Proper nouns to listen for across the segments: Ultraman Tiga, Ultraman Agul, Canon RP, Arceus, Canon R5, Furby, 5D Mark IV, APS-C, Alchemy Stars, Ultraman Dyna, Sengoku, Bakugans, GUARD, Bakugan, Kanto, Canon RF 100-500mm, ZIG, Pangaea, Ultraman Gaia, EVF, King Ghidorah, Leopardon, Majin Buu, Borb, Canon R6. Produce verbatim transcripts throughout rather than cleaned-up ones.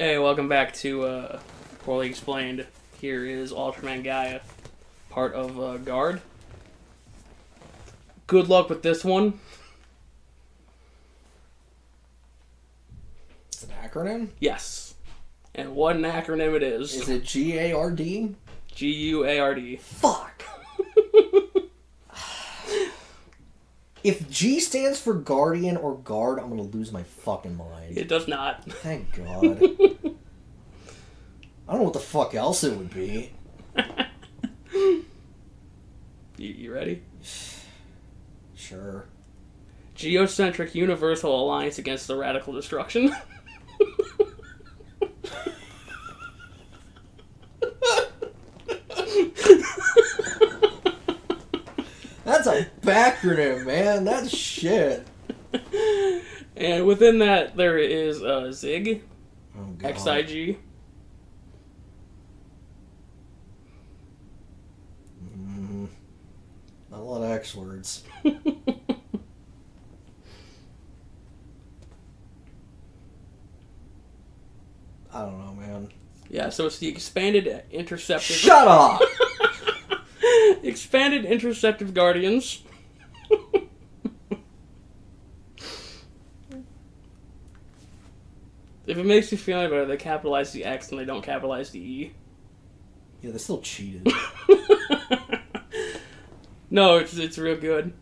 Hey, welcome back to uh, Poorly Explained. Here is Ultraman Gaia, part of uh, GUARD. Good luck with this one. It's an acronym? Yes. And what an acronym it is. Is it G A R D? G U A R D. Fuck! If G stands for Guardian or Guard, I'm gonna lose my fucking mind. It does not. Thank God. I don't know what the fuck else it would be. you, you ready? Sure. Geocentric Universal Alliance Against the Radical Destruction. That's a backronym, man. That's shit. And within that, there is uh, ZIG. Oh, X I G. Mm, not a lot of X words. I don't know, man. Yeah, so it's the expanded interceptive... Shut up! Expanded Interceptive Guardians. If it makes you feel any better, they capitalize the X and they don't capitalize the E. Yeah, they still cheated. No, it's it's real good.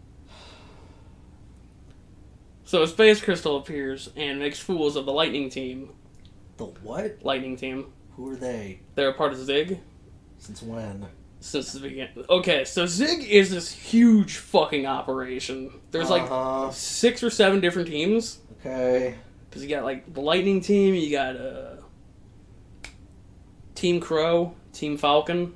So a space crystal appears and makes fools of the Lightning Team. The what? Lightning Team. Who are they? They're a part of ZIG. Since when? Since the beginning. Okay, so ZIG is this huge fucking operation. There's like uh-huh. six or seven different teams. Okay. Because you got like the Lightning Team, you got uh, Team Crow, Team Falcon.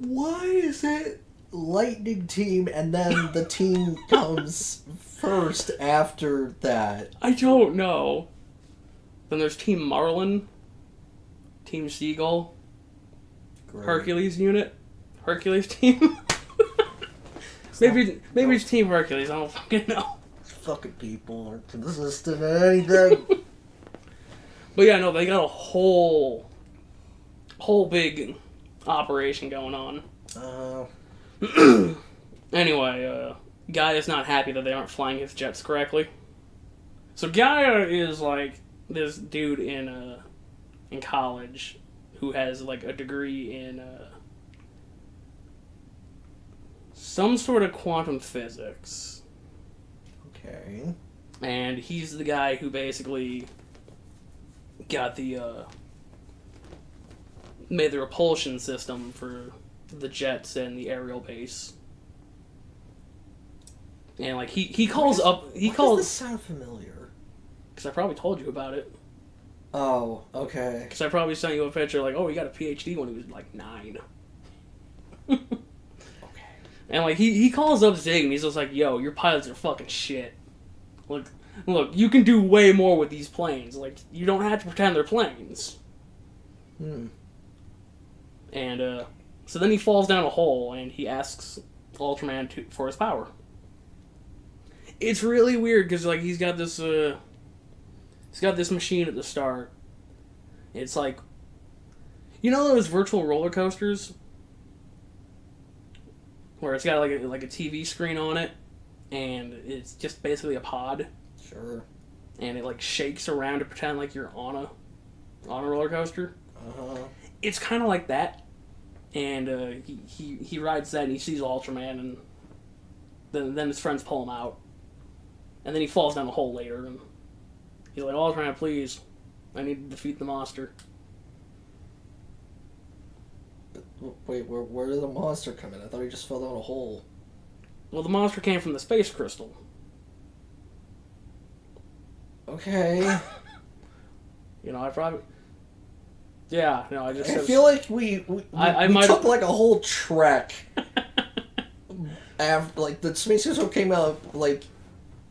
Why is it Lightning Team and then the team comes first after that? I don't know. Then there's Team Marlin, Team Seagull. Right. Hercules unit? Hercules team? maybe not, maybe no. It's Team Hercules, I don't fucking know. Fucking people aren't consistent in anything. But yeah, no, they got a whole whole big operation going on. Uh anyway, uh Gaia's not happy that they aren't flying his jets correctly. So Gaia is like this dude in uh in college who has like a degree in uh, some sort of quantum physics. Okay. And he's the guy who basically got the uh, made the propulsion system for the jets and the aerial base. And like he he calls why does, up he why calls. Does this sound familiar? Because I probably told you about it. Oh, okay. Because I probably sent you a picture like, oh, he got a P H D when he was like nine. Okay. And like he he calls up Zig and he's just like, yo, your pilots are fucking shit. Look, look, you can do way more with these planes. Like, you don't have to pretend they're planes. Hmm. And uh, so then he falls down a hole and he asks Ultraman to, for his power. It's really weird because like he's got this uh. He's got this machine at the start. It's like, you know those virtual roller coasters, where it's got like a, like a T V screen on it, and it's just basically a pod. Sure. And it like shakes around to pretend like you're on a on a roller coaster. Uh huh. It's kind of like that, and uh, he, he he rides that and he sees Ultraman, and then then his friends pull him out, and then he falls down the hole later and. He's like, Ultraman, please. I need to defeat the monster. Wait, where, where did the monster come in? I thought he just fell down a hole. Well, the monster came from the space crystal. Okay. You know, I probably... Yeah, no, I just... I feel was... like we, we, I, we I took, like, a whole trek. After, like, the space crystal came out, like...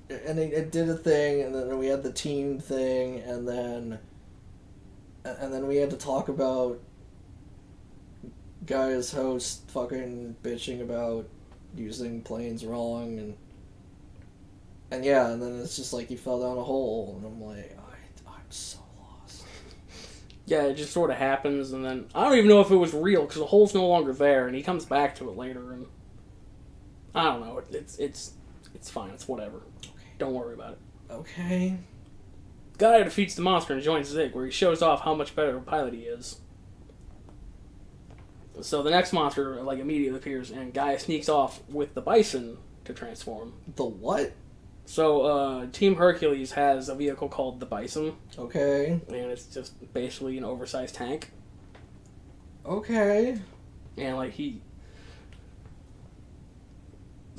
And it, it did a thing, and then we had the team thing, and then, and then we had to talk about Gaia's host fucking bitching about using planes wrong, and and yeah, and then it's just like he fell down a hole, and I'm like, I, I'm so lost. yeah, it just sort of happens, and then I don't even know if it was real because the hole's no longer there, and he comes back to it later, and I don't know. It, it's it's it's fine. It's whatever. Okay. Don't worry about it. Okay. Gaia defeats the monster and joins Zig, where he shows off how much better of a pilot he is. So the next monster, like, immediately appears, and Gaia sneaks off with the Bison to transform. The what? So, uh, Team Hercules has a vehicle called the Bison. Okay. And it's just basically an oversized tank. Okay. And, like, he...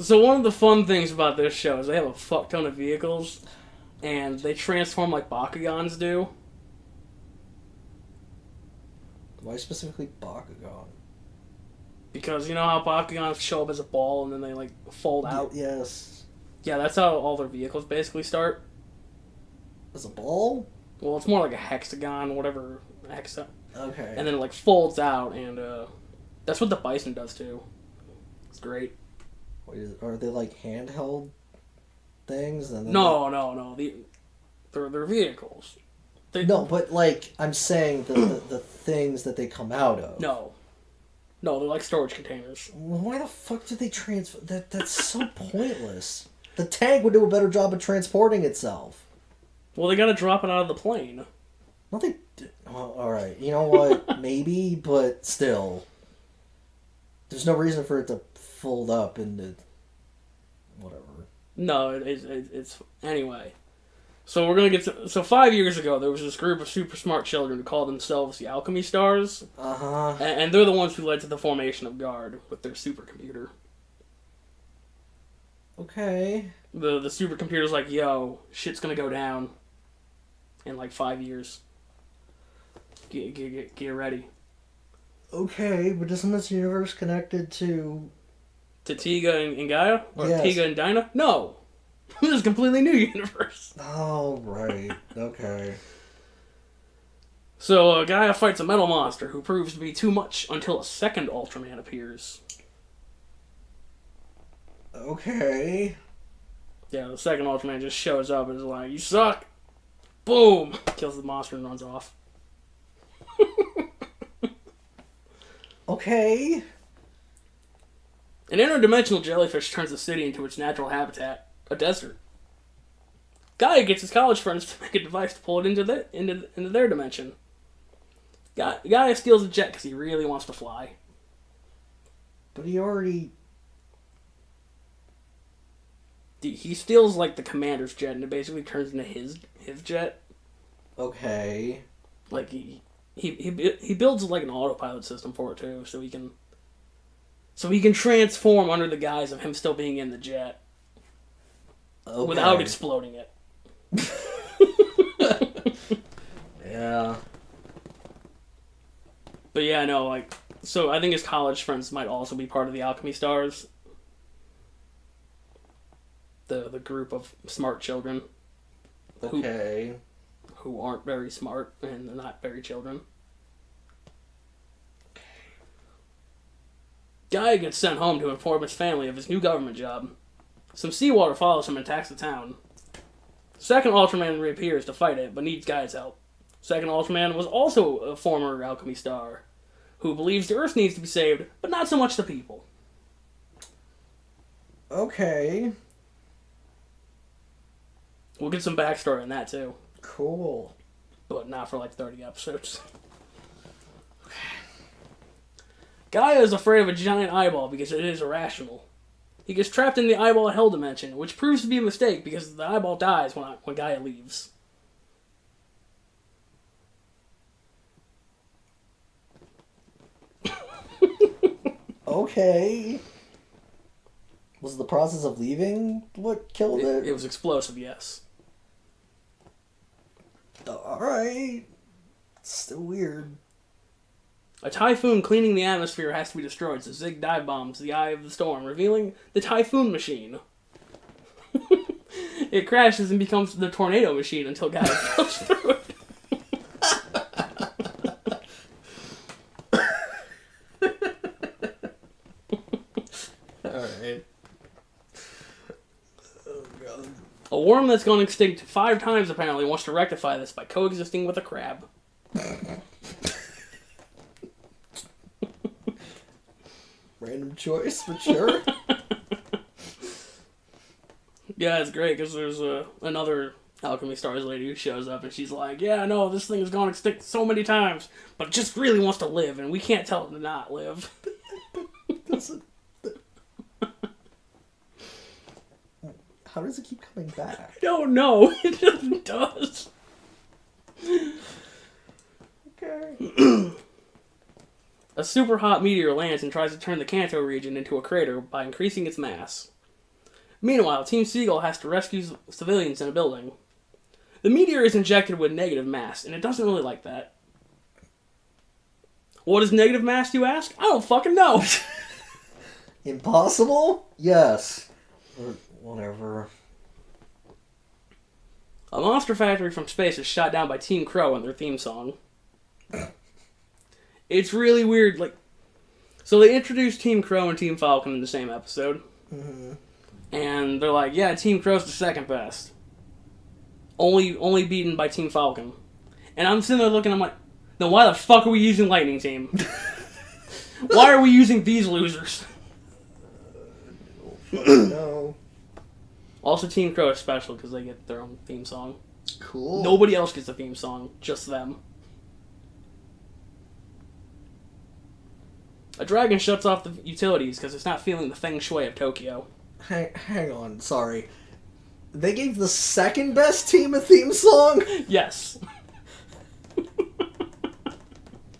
So one of the fun things about this show is they have a fuck ton of vehicles, and they transform like Bakugans do. Why specifically Bakugan? Because you know how Bakugans show up as a ball and then they like fold out? Yes. Yeah, that's how all their vehicles basically start. As a ball? Well, it's more like a hexagon, whatever. Hexa. Okay. And then it like folds out, and uh, that's what the Bison does too. It's great. What is, are they like handheld things? And no, like... no, no, no. They're, they're vehicles. They... No, but like I'm saying, the, the the things that they come out of. No, no, they're like storage containers. Why the fuck did they transfer? That that's so pointless. The tank would do a better job of transporting itself. Well, they gotta drop it out of the plane. Well, they. Well, all right, you know what? Maybe, but still, there's no reason for it to fold up into whatever. No, it, it, it, it's anyway. So we're going to get to... So five years ago, there was this group of super smart children who called themselves the Alchemy Stars. Uh-huh. And, and they're the ones who led to the formation of GUARD with their supercomputer. Okay. The, the supercomputer's like, yo, shit's going to go down in like five years. Get, get, get, get ready. Okay, but isn't this universe connected to... To Tiga and, and Gaia? Or yes. Tiga and Dyna? No! This is a completely new universe. Oh, right. Okay. So, uh, Gaia fights a metal monster who proves to be too much until a second Ultraman appears. Okay. Yeah, the second Ultraman just shows up and is like, you suck! Boom! Kills the monster and runs off. Okay. An interdimensional jellyfish turns the city into its natural habitat, a desert. Gaia gets his college friends to make a device to pull it into the, into, into their dimension. Gaia, Gaia steals a jet because he really wants to fly. But he already... Dude, he steals, like, the commander's jet, and it basically turns into his his jet. Okay. Like, he... He, he he builds like an autopilot system for it too, so he can so he can transform under the guise of him still being in the jet. Okay. Without exploding it. Yeah. But yeah, no, like so I think his college friends might also be part of the Alchemy Stars. The the group of smart children. Okay. Who, who aren't very smart, and they're not very children. Gaia gets sent home to inform his family of his new government job. Some seawater follows him and attacks the town. Second Ultraman reappears to fight it, but needs Gaia's help. Second Ultraman was also a former Alchemy Star, who believes the Earth needs to be saved, but not so much the people. Okay. We'll get some backstory on that, too. Cool. But not for like thirty episodes. Gaia is afraid of a giant eyeball because it is irrational. He gets trapped in the eyeball hell dimension, which proves to be a mistake because the eyeball dies when, I, when Gaia leaves. Okay. Was the process of leaving what killed it? It, it was explosive, yes. Alright. Still weird. A typhoon cleaning the atmosphere has to be destroyed, so Zig dive bombs the eye of the storm, revealing the typhoon machine. It crashes and becomes the tornado machine until Gaia goes through it. Alright. A worm that's gone extinct five times, apparently, wants to rectify this by coexisting with a crab. random choice, but sure. Yeah, it's great because there's a, another Alchemy Stars lady who shows up and she's like, yeah, no, this thing has gone extinct so many times, but it just really wants to live and we can't tell it to not live. How does it keep coming back? I don't know. It just does. Okay. A super hot meteor lands and tries to turn the Kanto region into a crater by increasing its mass. Meanwhile, Team Seagull has to rescue civilians in a building. The meteor is injected with negative mass, and it doesn't really like that. What is negative mass, you ask? I don't fucking know. Impossible? Yes. Or whatever. A monster factory from space is shot down by Team Crow in their theme song. It's really weird. Like, so they introduced Team Crow and Team Falcon in the same episode. Mm-hmm. And they're like, yeah, Team Crow's the second best. Only only beaten by Team Falcon. And I'm sitting there looking, I'm like, then why the fuck are we using Lightning Team? Why are we using these losers? Uh, no, no. Also, Team Crow is special because they get their own theme song. Cool. Nobody else gets a theme song, just them. A dragon shuts off the utilities because it's not feeling the feng shui of Tokyo. Hang, hang on, sorry. They gave the second best team a theme song? Yes.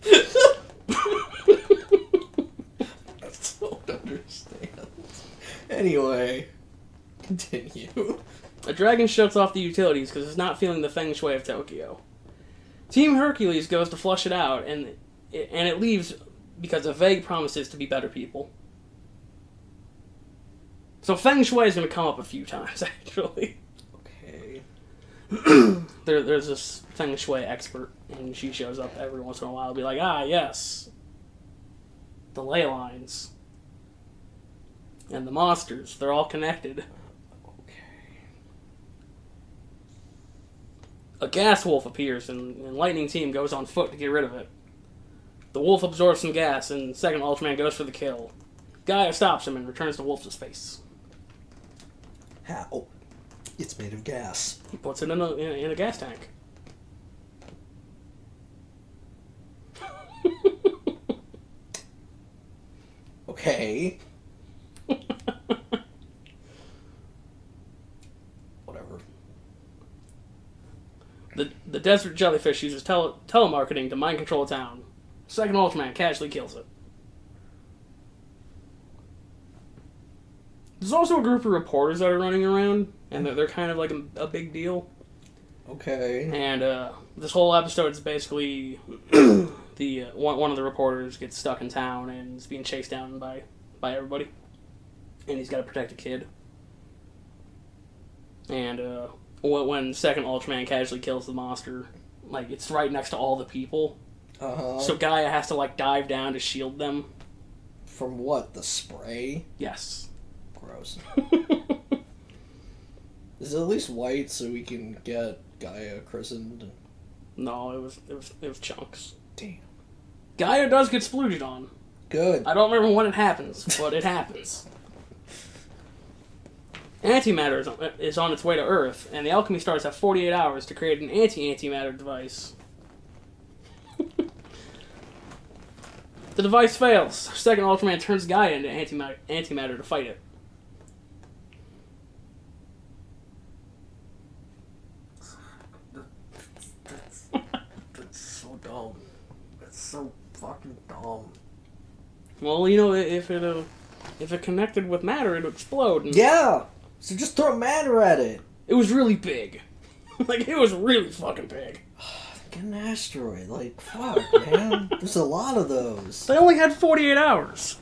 I don't understand. Anyway, continue. A dragon shuts off the utilities because it's not feeling the feng shui of Tokyo. Team Hercules goes to flush it out, and it, and it leaves because of vague promises to be better people. So feng shui is going to come up a few times, actually. Okay. there, there's this feng shui expert, and she shows up every once in a while and be like, ah, yes. The ley lines. And the monsters. They're all connected. Okay. A gas wolf appears, and, and Lightning Team goes on foot to get rid of it. The wolf absorbs some gas, and second Ultraman goes for the kill. Gaia stops him and returns the wolf to space. How? It's made of gas. He puts it in a, in a, in a gas tank. Okay. Whatever. The the desert jellyfish uses tele telemarketing to mind control a town. Second Ultraman casually kills it. There's also a group of reporters that are running around, and they're, they're kind of like a, a big deal. Okay. And uh, this whole episode is basically the uh, one, one of the reporters gets stuck in town and is being chased down by, by everybody. And he's got to protect a kid. And uh, when Second Ultraman casually kills the monster, like, it's right next to all the people. Uh-huh. So Gaia has to, like, dive down to shield them. From what? The spray? Yes. Gross. Is it at least white so we can get Gaia christened? No, it was it was it was chunks. Damn. Gaia does get splooted on. Good. I don't remember when it happens, but it happens. Antimatter is on, is on its way to Earth, and the Alchemy Stars have forty-eight hours to create an anti-antimatter device. The device fails. Second Ultraman turns Gaia into antimatter, antimatter to fight it. So fucking dumb. Well, you know, if it uh, if it connected with matter, it'd explode. And yeah. So just throw matter at it. It was really big. Like, it was really fucking big. Like an asteroid. Like, fuck, man. There's a lot of those. They only had forty-eight hours.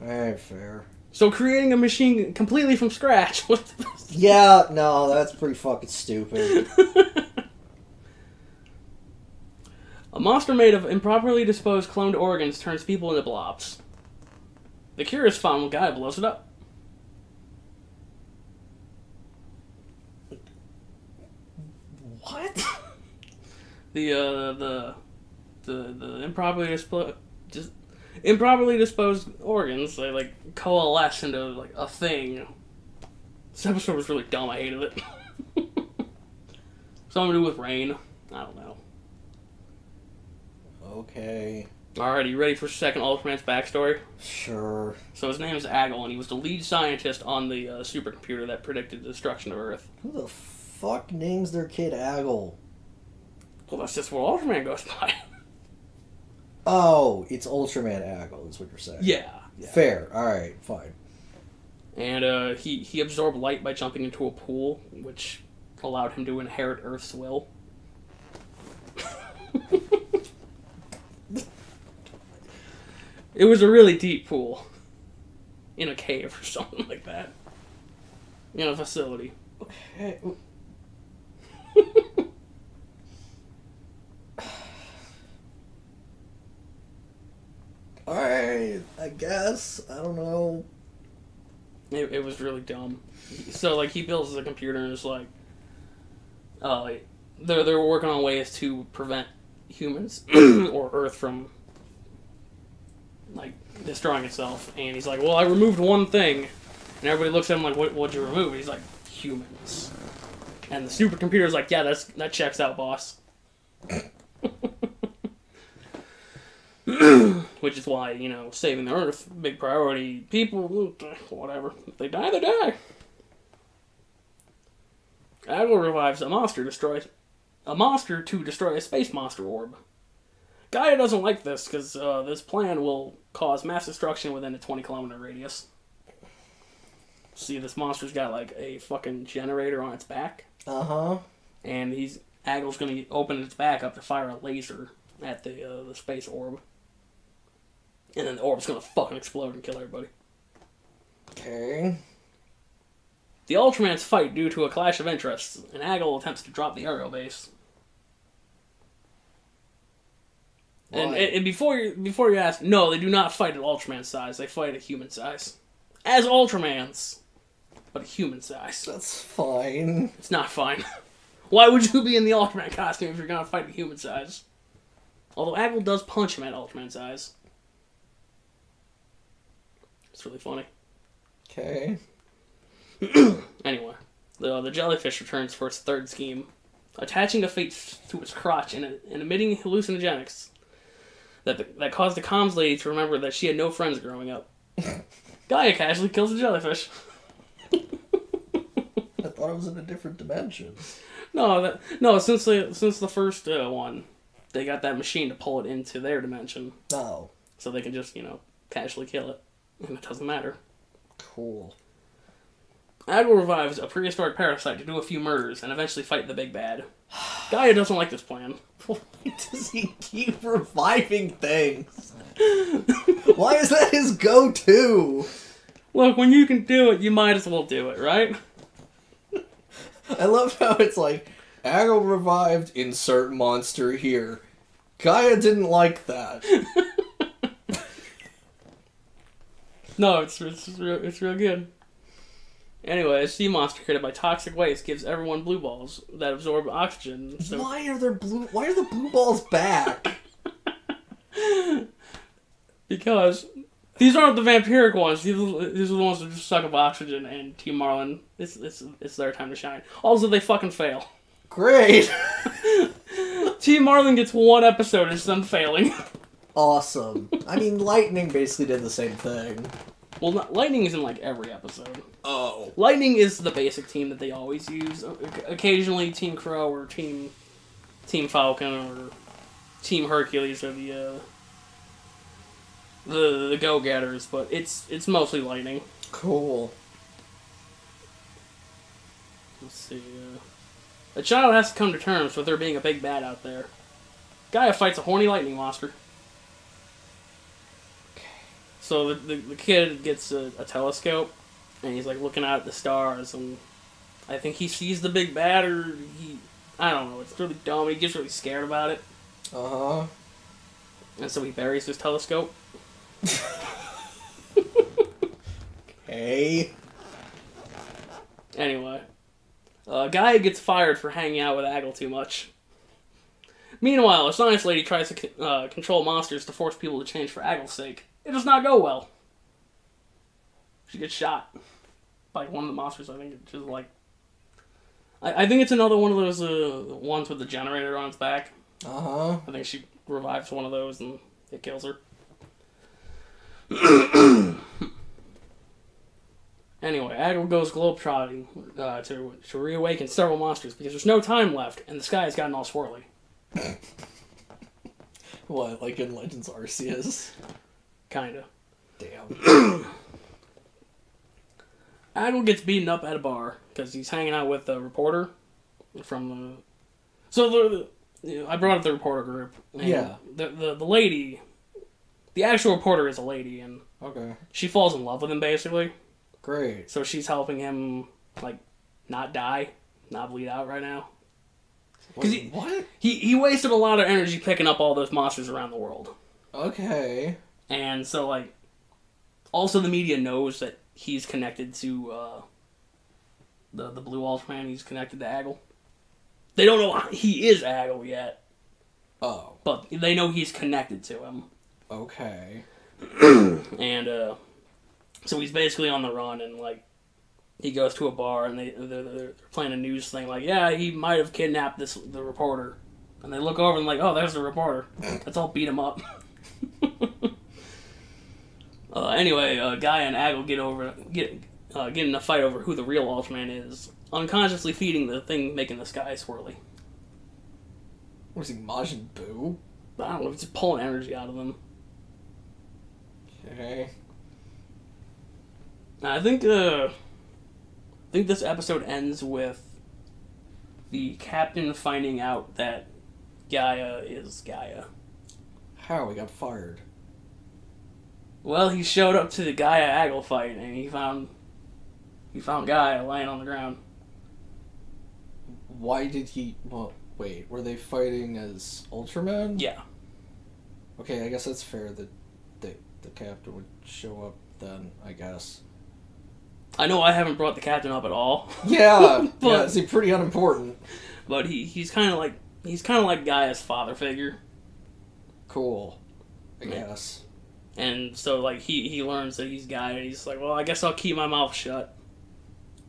All right, fair. So creating a machine completely from scratch. What the fuck? Yeah. No, that's pretty fucking stupid. A monster made of improperly disposed cloned organs turns people into blobs. The cure is found when Gaia blows it up. What? the uh, the the the improperly disposed dis improperly disposed organs, they like coalesce into like a thing. This episode was really dumb, I hated it. Something to do with rain. I don't know. Okay. Alright, you ready for second Ultraman's backstory? Sure. So his name is Agul, and he was the lead scientist on the uh, supercomputer that predicted the destruction of Earth. Who the fuck names their kid Agul? Well, that's just what Ultraman goes by. Oh, it's Ultraman Agul is what you're saying. Yeah. yeah. Fair. Alright, fine. And uh, he, he absorbed light by jumping into a pool, which allowed him to inherit Earth's will. It was a really deep pool. In a cave or something like that. In a facility. Okay. Alright, I guess. I don't know. It, it was really dumb. So, like, he builds the computer and it's like... Uh, they're, they're working on ways to prevent humans or Earth from... like, destroying itself, and he's like, well, I removed one thing, and everybody looks at him like, what, what'd you remove? And he's like, humans. And the supercomputer's like, yeah, that's, that checks out, boss. Which is why, you know, saving the Earth, big priority, people, whatever, if they die, they die. Agul revives a monster, destroys, a monster to destroy a space monster orb. Gaia doesn't like this, because uh, this plan will cause mass destruction within a twenty kilometer radius. See, this monster's got, like, a fucking generator on its back. Uh-huh. And he's... Agul's gonna open its back up to fire a laser at the, uh, the space orb. And then the orb's gonna fucking explode and kill everybody. Okay. The Ultramans fight due to a clash of interests, and Agul attempts to drop the aerial base. And, and, and before you before you ask, no, they do not fight at Ultraman size. They fight at human size, as Ultramans, but at human size. That's fine. It's not fine. Why would you be in the Ultraman costume if you're gonna fight at human size? Although Agul does punch him at Ultraman size. It's really funny. Okay. Anyway, the uh, the jellyfish returns for its third scheme, attaching a face to its crotch and, and emitting hallucinogenics. That, the, that caused the comms lady to remember that she had no friends growing up. Gaia casually kills a jellyfish. I thought it was in a different dimension. No, that, no. Since the since the first uh, one, they got that machine to pull it into their dimension. Oh. So they can just, you know, casually kill it, and it doesn't matter. Cool. Agul revives a prehistoric parasite to do a few murders and eventually fight the big bad. Gaia doesn't like this plan. Why does he keep reviving things? Why is that his go-to? Look, when you can do it, you might as well do it, right? I love how it's like, Agul revived, insert monster here. Gaia didn't like that. No, it's, it's, it's, real, it's real good. Anyway, a sea monster created by toxic waste gives everyone blue balls that absorb oxygen. So why are there blue? Why are the blue balls back? Because these aren't the vampiric ones. These are, these are the ones that just suck up oxygen. And Team Marlin, it's it's it's their time to shine. Also, they fucking fail. Great. Team Marlin gets one episode and it's them failing. Awesome. I mean, Lightning basically did the same thing. Well, not, Lightning is in, like, every episode. Oh. Lightning is the basic team that they always use. O occasionally, Team Crow or Team Team Falcon or Team Hercules are the uh, the, the go-getters, but it's it's mostly Lightning. Cool. Let's see. Uh, a child has to come to terms with there being a big bad out there. Gaia fights a horny lightning monster. So the, the, the kid gets a, a telescope, and he's, like, looking out at the stars, and I think he sees the big bad, or he... I don't know, it's really dumb, he gets really scared about it. Uh-huh. And so he buries his telescope. Okay. Anyway. Uh, Gaia gets fired for hanging out with Agul too much. Meanwhile, a science lady tries to uh, control monsters to force people to change for Agul's sake. It does not go well. She gets shot by one of the monsters. I think it's just like... I, I think it's another one of those uh, ones with the generator on its back. Uh-huh. I think she revives one of those and it kills her. Anyway, Agul goes globetrotting uh, to, to reawaken several monsters because there's no time left and the sky has gotten all swirly. What, like in Legends Arceus? Kinda. Damn. Agul gets beaten up at a bar because he's hanging out with a reporter from the... So, the, the, you know, I brought up the reporter group. Yeah. The, the, the lady... The actual reporter is a lady, and... Okay. She falls in love with him, basically. Great. So she's helping him, like, not die, not bleed out right now. Because he, what? He, he wasted a lot of energy picking up all those monsters around the world. Okay. And so, like, also the media knows that he's connected to uh, the, the Blue Ultraman. He's connected to Agul. They don't know he is Agul yet. Oh. But they know he's connected to him. Okay. And, uh... so he's basically on the run, and, like, he goes to a bar, and they, they're, they're playing a news thing, like, yeah, he might have kidnapped this the reporter. And they look over and, like, oh, there's the reporter. Let's all beat him up. uh, anyway, uh, Gaia and Agul get over, get, uh, get in a fight over who the real Ultraman is, unconsciously feeding the thing making the sky swirly. Was he Majin Buu? I don't know, he's just pulling energy out of them. Okay. I think uh, I think this episode ends with the captain finding out that Gaia is Gaia. How he got fired? Well, he showed up to the Gaia Agul fight and he found he found Gaia lying on the ground. Why did he? Well, wait, were they fighting as Ultraman? Yeah. Okay, I guess that's fair that the the captain would show up then. I guess. I know I haven't brought the captain up at all. Yeah, but yeah, see, pretty unimportant. But he he's kind of like he's kind of like Gaia's father figure. Cool, I yeah. guess. And so like he he learns that he's Gaia, and he's like, well, I guess I'll keep my mouth shut.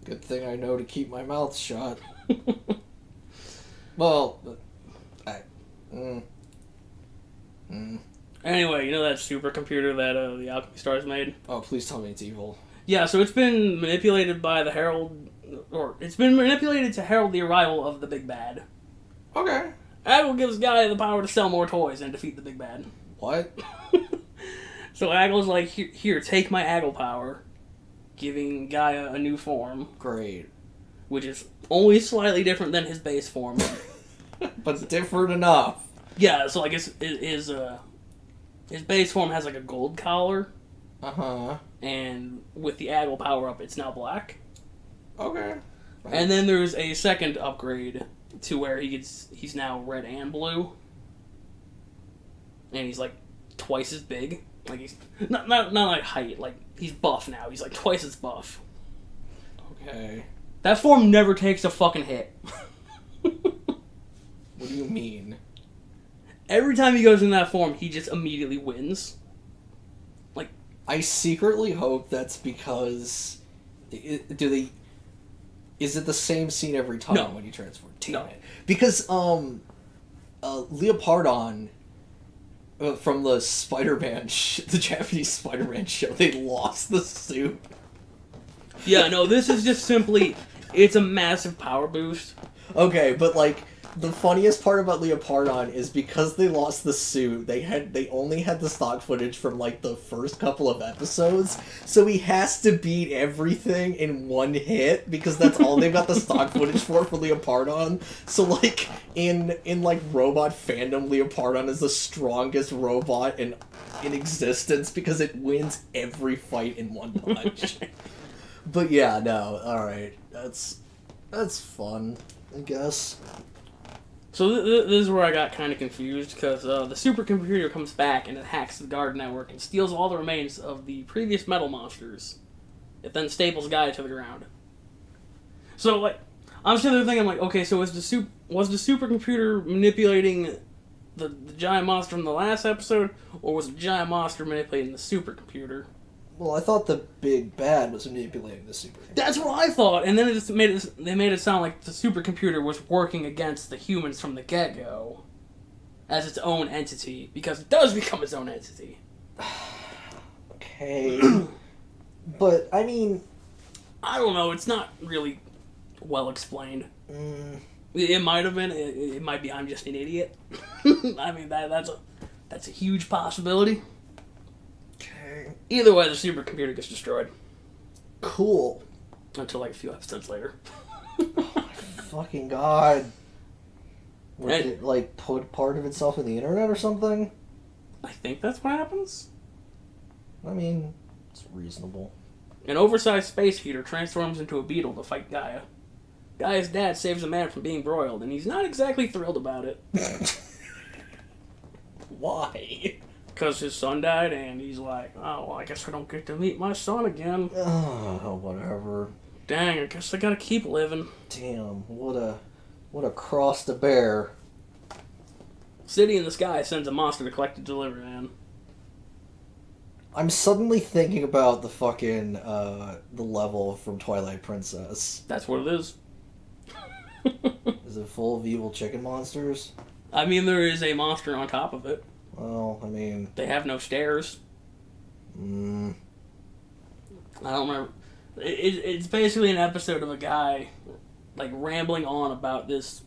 Good thing I know to keep my mouth shut. Well, I. Mm, mm. Anyway, you know that supercomputer that uh, the Alchemy Stars made? Oh, please tell me it's evil. Yeah, so it's been manipulated by the Herald, or it's been manipulated to herald the arrival of the Big Bad. Okay. Agul gives Gaia the power to sell more toys and defeat the Big Bad. What? So Agul's like, here, here, take my Agul power, giving Gaia a new form. Great. Which is only slightly different than his base form. But different enough. Yeah, so like it's, it is, uh, his base form has like a gold collar. Uh-huh. And with the Agul power-up, it's now black. Okay. Right. And then there's a second upgrade to where he gets he's now red and blue. And he's, like, twice as big. Like, he's... Not, not, not like, height. Like, he's buff now. He's, like, twice as buff. Okay. That form never takes a fucking hit. What do you mean? Every time he goes in that form, he just immediately wins. I secretly hope that's because... Do they... Is it the same scene every time no. when you transform? Damn no. it. Because, um... Uh, Leopardon... Uh, from the Spider-Man... The Japanese Spider-Man show, they lost the suit. Yeah, no, this is just simply... It's a massive power boost. Okay, but like... The funniest part about Leopardon is because they lost the suit, they had they only had the stock footage from like the first couple of episodes, so he has to beat everything in one hit because that's all they've got the stock footage for for Leopardon. So like in in like robot fandom, Leopardon is the strongest robot in in existence because it wins every fight in one punch. But yeah, no, all right, that's that's fun, I guess. So th th this is where I got kind of confused, because uh, the supercomputer comes back and it hacks the GUARD network and steals all the remains of the previous metal monsters. It then staples Gaia to the ground. So, like, I'm sitting there thinking, I'm like, okay, so was the, sup was the supercomputer manipulating the, the giant monster in the last episode, or was the giant monster manipulating the supercomputer? Well, I thought the big bad was manipulating the supercomputer. That's what I thought, and then it just made it, they made it sound like the supercomputer was working against the humans from the get-go as its own entity, because it does become its own entity. Okay. But, I mean... I don't know, it's not really well explained. Mm. It, it might have been, it, it might be I'm just an idiot. I mean, that that's a, that's a huge possibility. Either way, the supercomputer gets destroyed. Cool. Until like a few episodes later. Oh my fucking god. What, and, did it like put part of itself in the internet or something? I think that's what happens. I mean, it's reasonable. An oversized space heater transforms into a beetle to fight Gaia. Gaia's dad saves a man from being broiled, and he's not exactly thrilled about it. Why? Because his son died, and he's like, oh, well, I guess I don't get to meet my son again. Oh, whatever. Dang, I guess I gotta keep living. Damn, what a what a cross to bear. City in the Sky sends a monster to collect and deliver, man. I'm suddenly thinking about the fucking, uh, the level from Twilight Princess. That's what it is. Is it full of evil chicken monsters? I mean, there is a monster on top of it. Well, I mean... They have no stairs. Mm. I don't remember. It, it, it's basically an episode of a guy, like, rambling on about this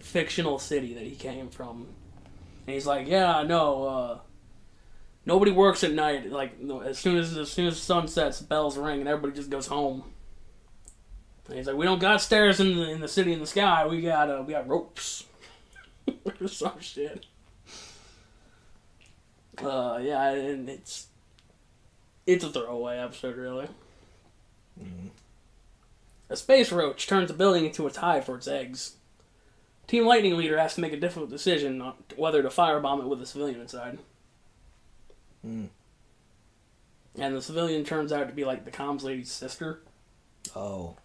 fictional city that he came from. And he's like, yeah, no, uh... nobody works at night. Like, as soon as, as soon as sun sets, bells ring, and everybody just goes home. And he's like, we don't got stairs in the, in the city in the sky. We got, uh, we got ropes. Or some shit. Uh, yeah, and it's... It's a throwaway episode, really. Mm-hmm. A space roach turns a building into a hive for its eggs. Team Lightning leader has to make a difficult decision on whether to firebomb it with a civilian inside. Mm. And the civilian turns out to be, like, the comms lady's sister. Oh.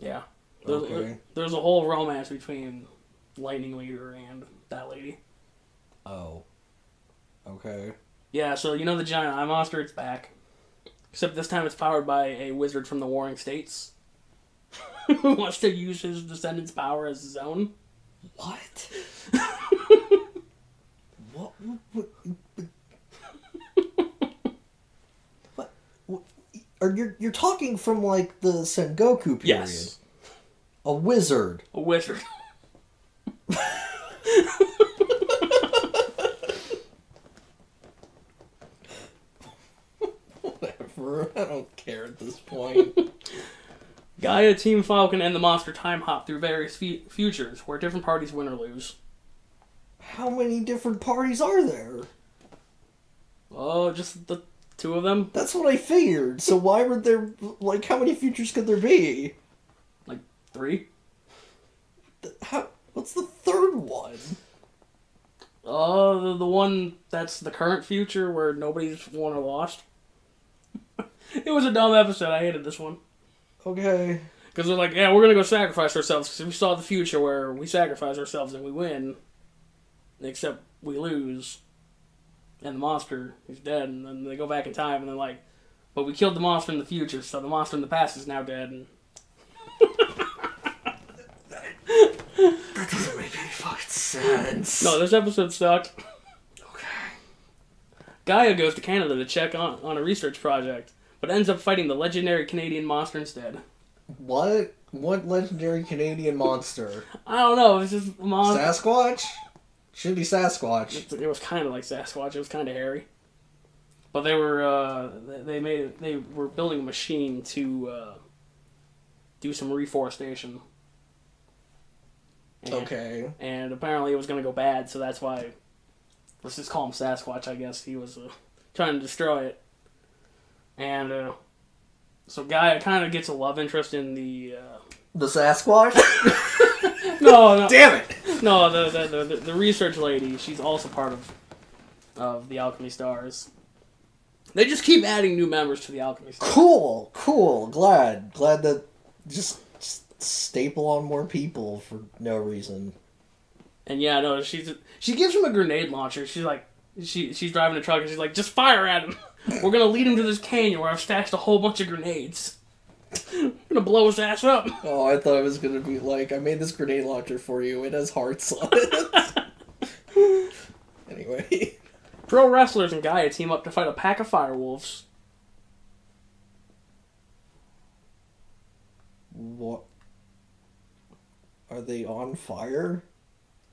Yeah. There's, okay. There's, there's a whole romance between Lightning leader and that lady. Oh. Okay. Yeah, so you know the giant eye monster? It's back. Except this time it's powered by a wizard from the Warring States. Who wants to use his descendant's power as his own. What? What? What? What? What? Are you, you're talking from, like, the Sengoku period? Yes. A wizard. A wizard. I don't care at this point. Gaia, Team Falcon, and the monster time hop through various fe futures where different parties win or lose. How many different parties are there? Oh, just the two of them? That's what I figured. So why would there... Like, how many futures could there be? Like, three? The, how, what's the third one? Oh, uh, the, the one that's the current future where nobody's won or lost. It was a dumb episode. I hated this one. Okay. Because they're like, yeah, we're going to go sacrifice ourselves. Because we saw the future where we sacrifice ourselves and we win. Except we lose. And the monster is dead. And then they go back in time and they're like, but we killed the monster in the future, so the monster in the past is now dead. And... that doesn't make any fucking sense. No, this episode sucked. Okay. Gaia goes to Canada to check on, on a research project. But ends up fighting the legendary Canadian monster instead. What? What legendary Canadian monster? I don't know. It's just monster. Sasquatch? Should be Sasquatch. It, it was kind of like Sasquatch. It was kind of hairy. But they were uh, they made they were building a machine to uh, do some reforestation. And, okay. And apparently it was going to go bad, so that's why. Let's just call him Sasquatch. I guess he was uh, trying to destroy it. And, uh, so Gaia kind of gets a love interest in the, uh... The Sasquatch? no, no. Damn it! No, the, the, the, the research lady, she's also part of, of the Alchemy Stars. They just keep adding new members to the Alchemy Stars. Cool, cool, glad. Glad that just, just staple on more people for no reason. And yeah, no, she's she gives him a grenade launcher. She's like, she she's driving a truck and she's like, just fire at him. We're gonna lead him to this canyon where I've stashed a whole bunch of grenades. I'm gonna blow his ass up. Oh, I thought it was gonna be like, I made this grenade launcher for you. It has hearts on it. Anyway, pro wrestlers and Gaia team up to fight a pack of firewolves. What? Are they on fire?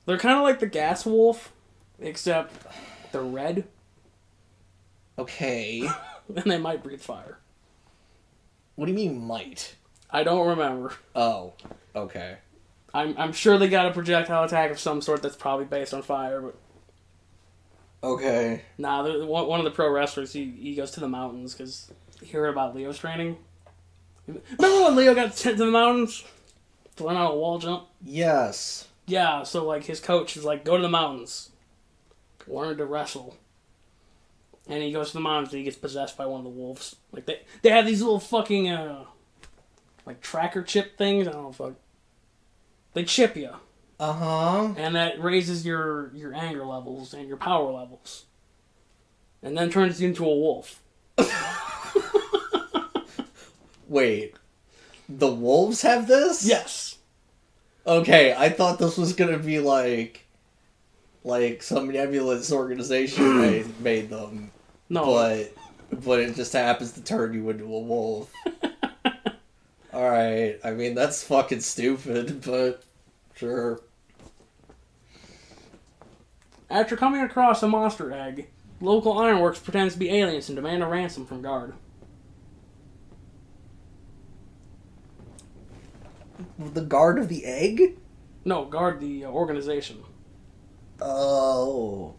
They're kind of like the gas wolf, except they're red. Okay. And they might breathe fire. What do you mean might? I don't remember. Oh, okay. I'm I'm sure they got a projectile attack of some sort that's probably based on fire, but... Okay. Nah, one of the pro wrestlers, he, he goes to the mountains, because you hear about Leo's training. Remember when Leo got sent to the mountains to learn how to wall jump? Yes. Yeah, so, like, his coach is like, go to the mountains. Learn to wrestle. And he goes to the mountains and he gets possessed by one of the wolves. Like, they they have these little fucking, uh, like, tracker chip things. I don't know, fuck. They chip you. Uh-huh. And that raises your, your anger levels and your power levels. And then turns you into a wolf. Wait. The wolves have this? Yes. Okay, I thought this was gonna be like, like some nebulous organization made, made them. No, but but it just happens to turn you into a wolf. All right, I mean that's fucking stupid, but sure. After coming across a monster egg, local ironworks pretends to be aliens and demand a ransom from GUARD. The guard of the egg? No, guard the uh, organization. Oh.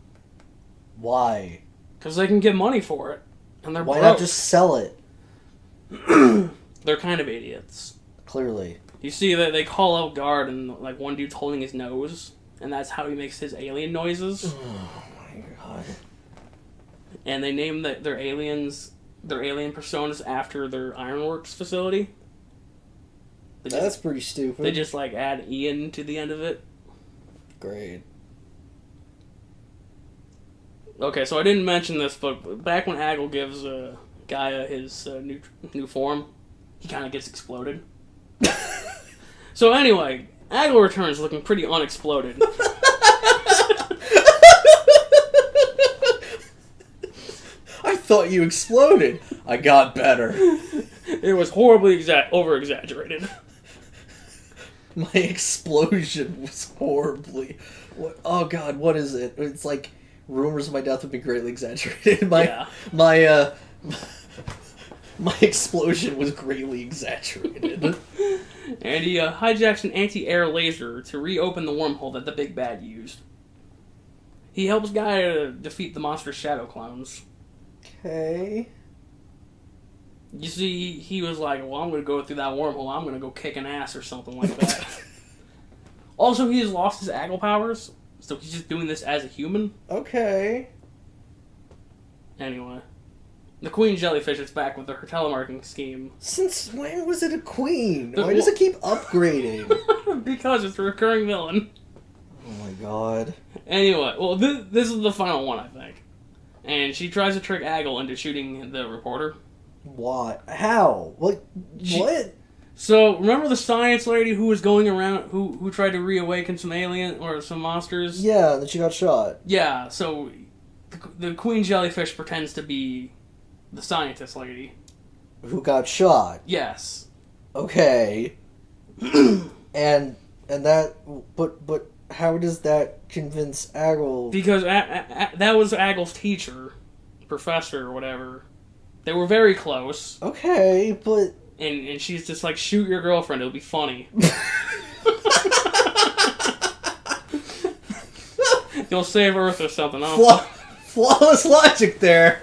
Why? Because they can get money for it. And they're Why broke. Not just sell it? They're kind of idiots. Clearly. You see, that they call out guard and like one dude's holding his nose. And that's how he makes his alien noises. Oh my god. And they name the, their aliens, their alien personas after their ironworks facility. Just, that's pretty stupid. They just, like, add Ian to the end of it. Great. Okay, so I didn't mention this, but back when Agul gives uh, Gaia his uh, new new form, he kind of gets exploded. So anyway, Agul returns looking pretty unexploded. I thought you exploded. I got better. It was horribly exa- over-exaggerated. My explosion was horribly... What, oh god, what is it? It's like, rumors of my death would be greatly exaggerated. My, yeah. my, uh... My explosion was greatly exaggerated. And he uh, hijacks an anti-air laser to reopen the wormhole that the Big Bad used. He helps Gaia defeat the monster shadow clones. Okay... You see, he was like, well, I'm going to go through that wormhole. I'm going to go kick an ass or something like that. Also, he has lost his Agul powers, so he's just doing this as a human. Okay. Anyway. The Queen Jellyfish is back with her telemarketing scheme. Since when was it a queen? The, Why does it keep upgrading? Because it's a recurring villain. Oh my god. Anyway, well, this, this is the final one, I think. And she tries to trick Agul into shooting the reporter. What? How? What? She, what? So remember the science lady who was going around who who tried to reawaken some alien or some monsters? Yeah, that she got shot. Yeah. So the, the Queen Jellyfish pretends to be the scientist lady who got shot. Yes. Okay. and and that, but but how does that convince Agul? Because a, a, a, that was Agul's teacher, professor, or whatever. They were very close. Okay, but... And and she's just like, shoot your girlfriend, it'll be funny. You'll save Earth or something. Fla flawless logic there.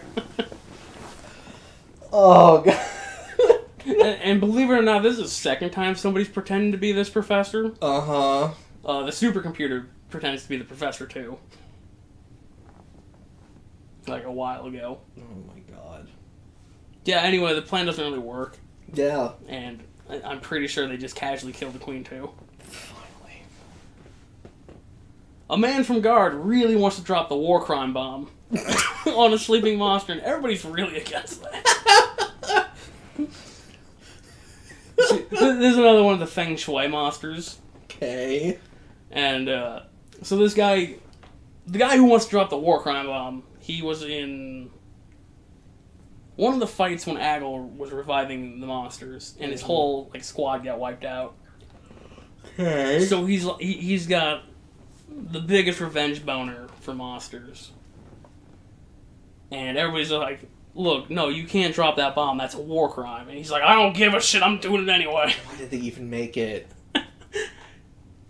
Oh, God. and, and believe it or not, this is the second time somebody's pretending to be this professor. Uh-huh. Uh, the supercomputer pretends to be the professor, too. Like, a while ago. Oh, my God. Yeah, anyway, the plan doesn't really work. Yeah. And I'm pretty sure they just casually killed the queen, too. Finally. a man from GUARD really wants to drop the war crime bomb on a sleeping monster, and everybody's really against that. See, this is another one of the Feng Shui monsters. Okay. And uh, so this guy, the guy who wants to drop the war crime bomb, he was in one of the fights when Agul was reviving the monsters, and his whole like squad got wiped out. Okay. So he's he, he's got the biggest revenge boner for monsters, and everybody's like, "Look, no, you can't drop that bomb. That's a war crime." And he's like, "I don't give a shit. I'm doing it anyway." Why did they even make it?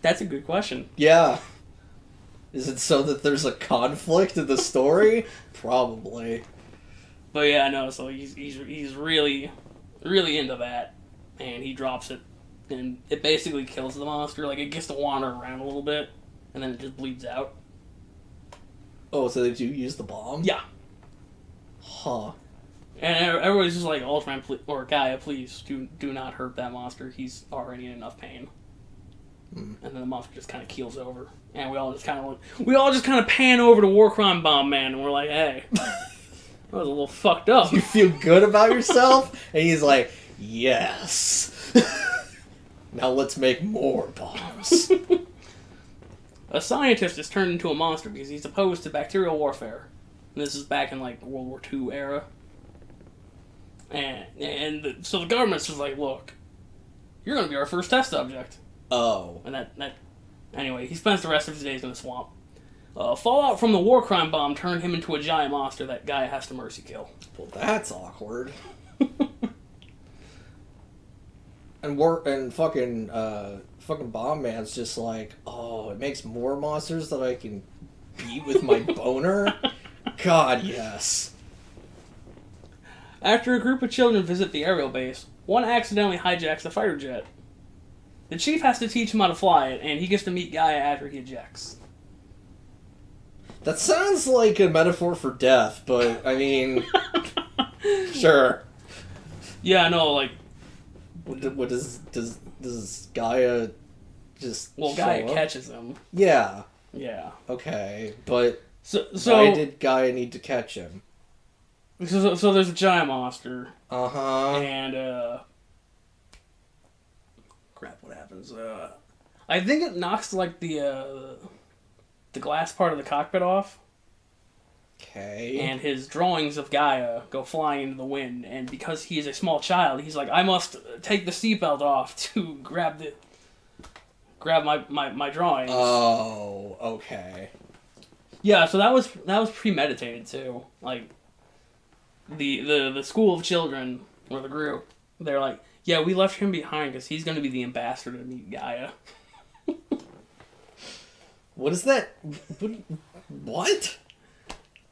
That's a good question. Yeah. Is it so that there's a conflict in the story? Probably. But yeah, no, so he's, he's, he's really, really into that, and he drops it, and it basically kills the monster. Like, it gets to wander around a little bit, and then it just bleeds out. Oh, so they do use the bomb? Yeah. Huh. And everybody's just like, Ultraman, please, or Gaia, please, do, do not hurt that monster. He's already in enough pain. Mm. And then the monster just kind of keels over, and we all just kind of, we all just kind of pan over to War Crime Bomb Man, and we're like, hey... I was a little fucked up. You feel good about yourself? And he's like, yes. Now let's make more bombs. A scientist is turned into a monster because he's opposed to bacterial warfare. And this is back in, like, the World War Two era. And, and the, so the government's just like, look, you're going to be our first test subject. Oh. And that, that... Anyway, he spends the rest of his days in the swamp. Uh, fallout from the war crime bomb turned him into a giant monster that Gaia has to mercy kill. Well, that's awkward. and war and fucking uh, fucking bomb man's just like, oh, it makes more monsters that I can beat with my boner. God, yes. After a group of children visit the aerial base, one accidentally hijacks the fighter jet. The chief has to teach him how to fly it, and he gets to meet Gaia after he ejects. That sounds like a metaphor for death, but, I mean, sure. Yeah, no, like... What, what does, does, does Gaia just Well, Gaia up? catches him. Yeah. Yeah. Okay, but so, so, why did Gaia need to catch him? So, so there's a giant monster. Uh-huh. And, uh... crap, what happens? Uh, I think it knocks, like, the, uh... the glass part of the cockpit off. Okay. And his drawings of Gaia go flying into the wind, and because he is a small child, he's like, I must take the seatbelt off to grab the... grab my, my, my drawings. Oh, okay. Yeah, so that was that was premeditated, too. Like, the, the, the school of children, or the group, they're like, yeah, we left him behind because he's going to be the ambassador to meet Gaia. What is that? What?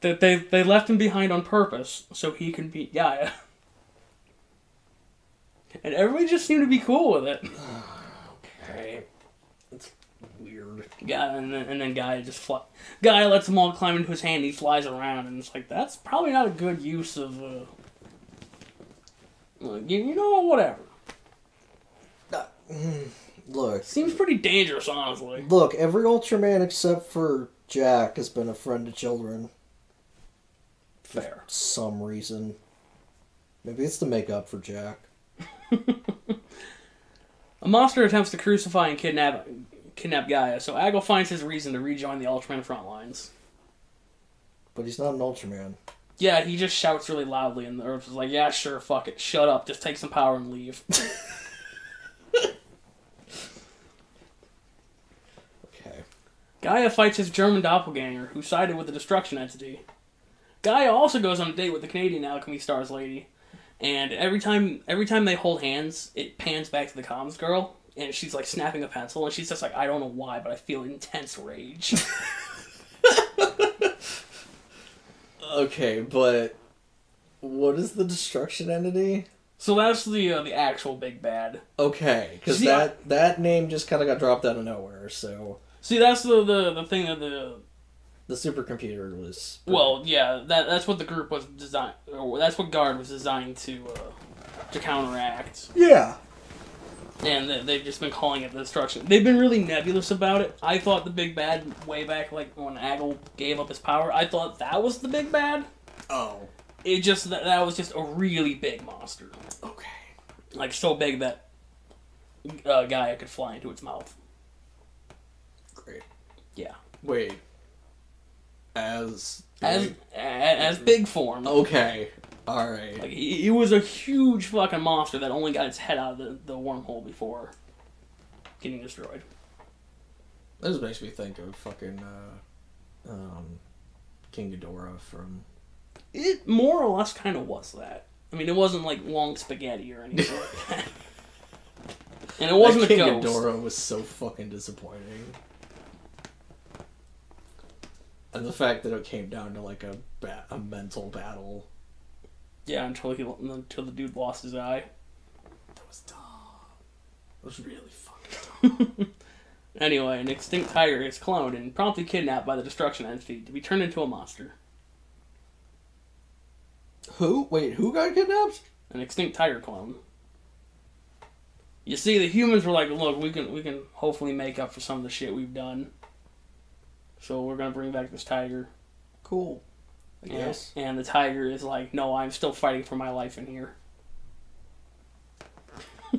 That they they left him behind on purpose so he could beat Gaia. And everybody just seemed to be cool with it. Okay, that's weird. Yeah, and then, and then Gaia just fly. Gaia lets them all climb into his hand. And he flies around, and it's like that's probably not a good use of. Uh, you you know whatever. Uh, mm. Look. Seems pretty dangerous, honestly. Look, every Ultraman except for Jack has been a friend to children. Fair. For some reason. Maybe it's to make up for Jack. A monster attempts to crucify and kidnap kidnap Gaia, so Agul finds his reason to rejoin the Ultraman front lines. But he's not an Ultraman. Yeah, he just shouts really loudly, and the Earth is like, yeah, sure, fuck it, shut up, just take some power and leave. Gaia fights his German doppelganger, who sided with the Destruction Entity. Gaia also goes on a date with the Canadian Alchemy Stars lady, and every time every time they hold hands, it pans back to the comms girl, and she's like snapping a pencil, and she's just like, I don't know why, but I feel intense rage. Okay, but what is the Destruction Entity? So that's the uh, the actual big bad. Okay, because that, I... that name just kind of got dropped out of nowhere, so... See, that's the, the, the thing that the... The supercomputer was... Pretty... Well, yeah, that that's what the group was designed... Or that's what GUARD was designed to, uh, to counteract. Yeah. And they've just been calling it the destruction. They've been really nebulous about it. I thought the big bad way back, like when Agul gave up his power, I thought that was the big bad. Oh. It just, that, that was just a really big monster. Okay. Like so big that uh, Gaia could fly into its mouth. Great. Yeah. Wait. As... As, as big form. Okay. Alright. Like, it was a huge fucking monster that only got its head out of the, the wormhole before getting destroyed. This makes me think of fucking, uh, um, King Ghidorah from... It more or less kind of was that. I mean, it wasn't, like, long spaghetti or anything like that. And it wasn't that a King ghost. King Ghidorah was so fucking disappointing. And the fact that it came down to, like, a, ba a mental battle... Yeah, until he, until the dude lost his eye. That was dumb. That was really fucking dumb. Anyway, an extinct tiger is cloned and promptly kidnapped by the destruction entity to be turned into a monster. Who? Wait, who got kidnapped? An extinct tiger clone. You see, the humans were like, look, we can we can hopefully make up for some of the shit we've done. So we're gonna bring back this tiger. Cool. I guess. And, and the tiger is like, no, I'm still fighting for my life in here.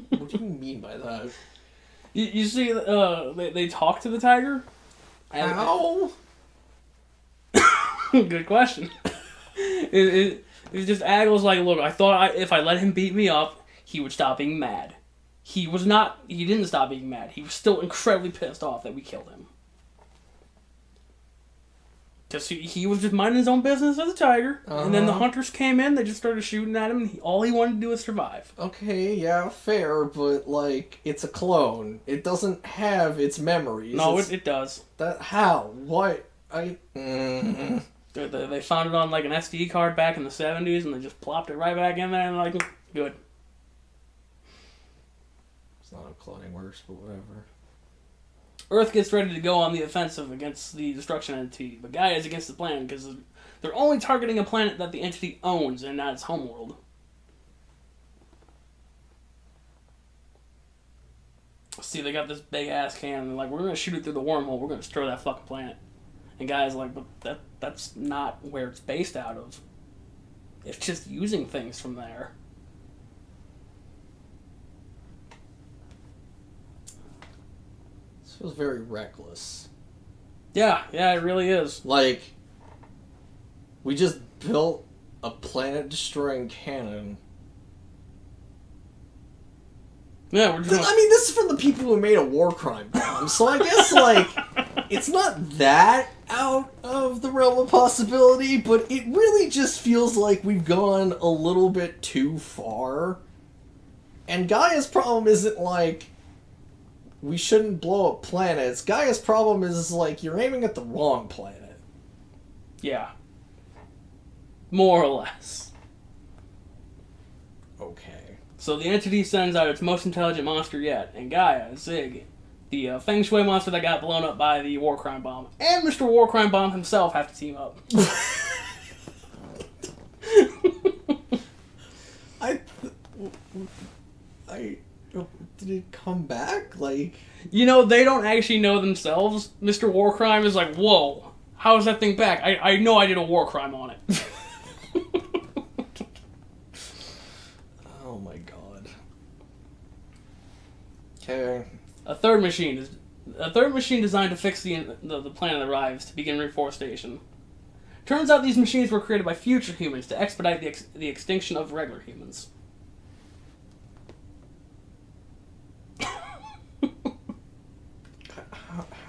What do you mean by that? You, you see, uh, they, they talk to the tiger. How? Good question. it, it, it's just, Agul's like, look, I thought I, if I let him beat me up, he would stop being mad. He was not, he didn't stop being mad. He was still incredibly pissed off that we killed him. Because he, he was just minding his own business as a tiger, uh-huh. And then the hunters came in, they just started shooting at him, and he, all he wanted to do was survive. Okay, yeah, fair, but, like, it's a clone. It doesn't have its memories. No, it's, it, it does. That, how? What? I... Mm-hmm. they, they found it on, like, an S D card back in the seventies, and they just plopped it right back in there, and like, good. It's not how cloning works, but whatever. Earth gets ready to go on the offensive against the destruction entity, but Gaia is against the plan because they're only targeting a planet that the entity owns and not its homeworld. See, they got this big ass can and they're like, we're going to shoot it through the wormhole, we're going to destroy that fucking planet. And Gaia's like, but that that's not where it's based out of. It's just using things from there. It was very reckless. Yeah, yeah, it really is. Like, we just built a planet-destroying cannon. Yeah, we're just... I mean, this is from the people who made a war crime bomb, so I guess, like, it's not that out of the realm of possibility, but it really just feels like we've gone a little bit too far. And Gaia's problem isn't, like... we shouldn't blow up planets. Gaia's problem is, like, you're aiming at the wrong planet. Yeah. More or less. Okay. So the entity sends out its most intelligent monster yet, and Gaia, Zig, the uh, Feng Shui monster that got blown up by the war crime bomb, and Mister War Crime Bomb himself have to team up. I... I... Did it come back? Like, you know, they don't actually know themselves. Mister War Crime is like, whoa, how is that thing back? I, I know I did a war crime on it. Oh my god. Okay. A third machine is a third machine designed to fix the the, the planet arrives to begin reforestation. Turns out these machines were created by future humans to expedite the ex the extinction of regular humans.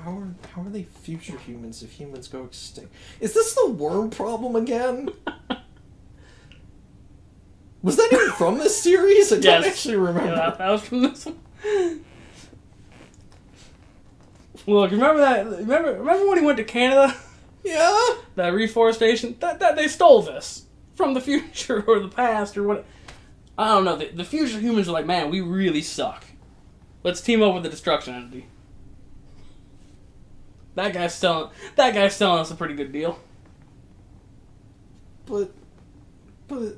How are, how are they future humans if humans go extinct? Is this the worm problem again? Was that even from this series? I yes. don't actually remember. Yeah, that was from this one. Look, remember that? Remember, remember when he went to Canada? Yeah. That reforestation. That that they stole this from the future or the past or what? I don't know. The, the future humans are like, man, we really suck. Let's team up with the destruction entity. That guy's selling. That guy's selling us a pretty good deal. But, but,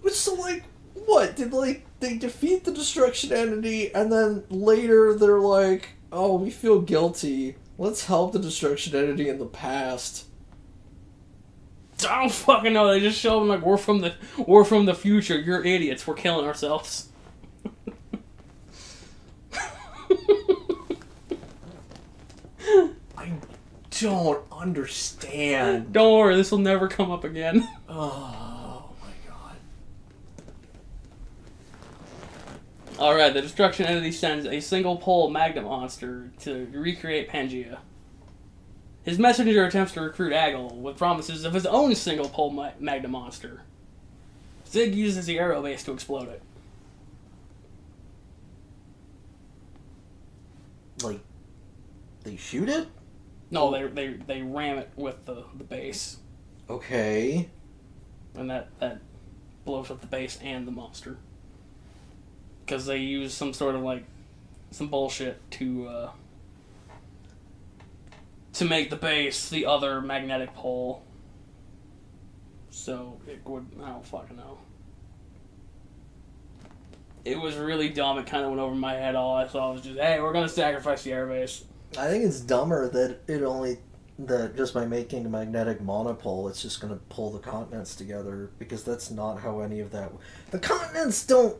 what's So, like, what? Did, like, they defeat the Destruction Entity, and then later they're like, oh, we feel guilty. Let's help the Destruction Entity in the past. I don't fucking know. They just show them like, we're from the we're from the future. You're idiots. We're killing ourselves. I don't understand. Don't worry. This will never come up again. Oh my god. All right. The Destruction Entity sends a single pole Magna Monster to recreate Pangaea. His messenger attempts to recruit Agul with promises of his own single pole ma Magna Monster. Zig uses the aero base to explode it. Like, they shoot it? No, they they they ram it with the the base. Okay. And that that blows up the base and the monster. Because they use some sort of like some bullshit to. Uh, To make the base the other magnetic pole. So it would. I don't fucking know. It was really dumb. It kind of went over my head. All I saw was just, hey, we're going to sacrifice the airbase. I think it's dumber that it only. That just by making a magnetic monopole, it's just going to pull the continents together. Because that's not how any of that. The continents don't.